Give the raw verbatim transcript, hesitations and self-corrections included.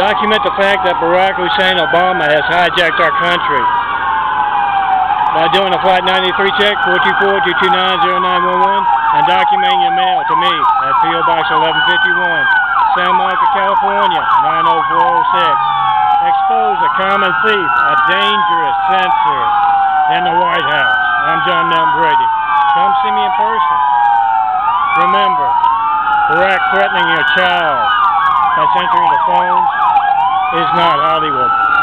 document the fact that Barack Hussein Obama has hijacked our country by doing a Flight ninety-three check, four two four, two two nine, zero nine one one, and documenting your mail to me at P O Box eleven fifty-one, Santa Monica, California, nine oh four oh six. Expose a common thief, a dangerous censor in the White House. I'm John Melton Brady. Come see me in person. Remember, Barack threatening your child by censoring the phones is not Hollywood.